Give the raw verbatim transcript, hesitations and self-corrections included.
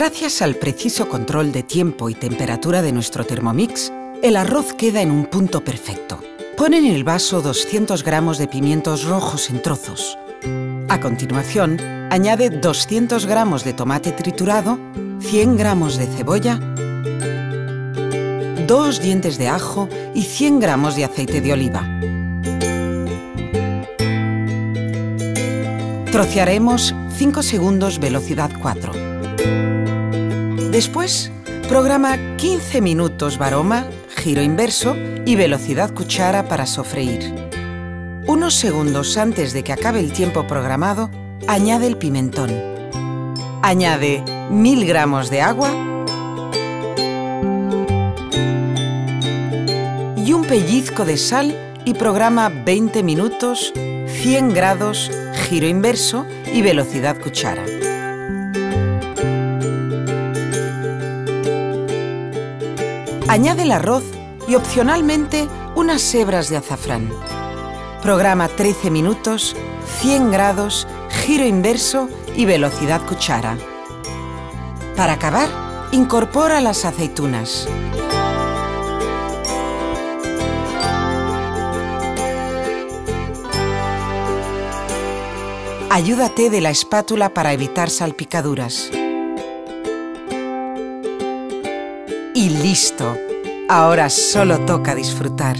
Gracias al preciso control de tiempo y temperatura de nuestro Thermomix, el arroz queda en un punto perfecto. Pon en el vaso doscientos gramos de pimientos rojos en trozos. A continuación, añade doscientos gramos de tomate triturado, cien gramos de cebolla, dos dientes de ajo y cien gramos de aceite de oliva. Trocearemos cinco segundos velocidad cuatro. Después, programa quince minutos varoma, giro inverso y velocidad cuchara para sofreír. Unos segundos antes de que acabe el tiempo programado, añade el pimentón. Añade mil gramos de agua y un pellizco de sal y programa veinte minutos, cien grados, giro inverso y velocidad cuchara. Añade el arroz y opcionalmente unas hebras de azafrán. Programa trece minutos, cien grados, giro inverso y velocidad cuchara. Para acabar, incorpora las aceitunas. Ayúdate de la espátula para evitar salpicaduras. Y listo. Ahora solo toca disfrutar.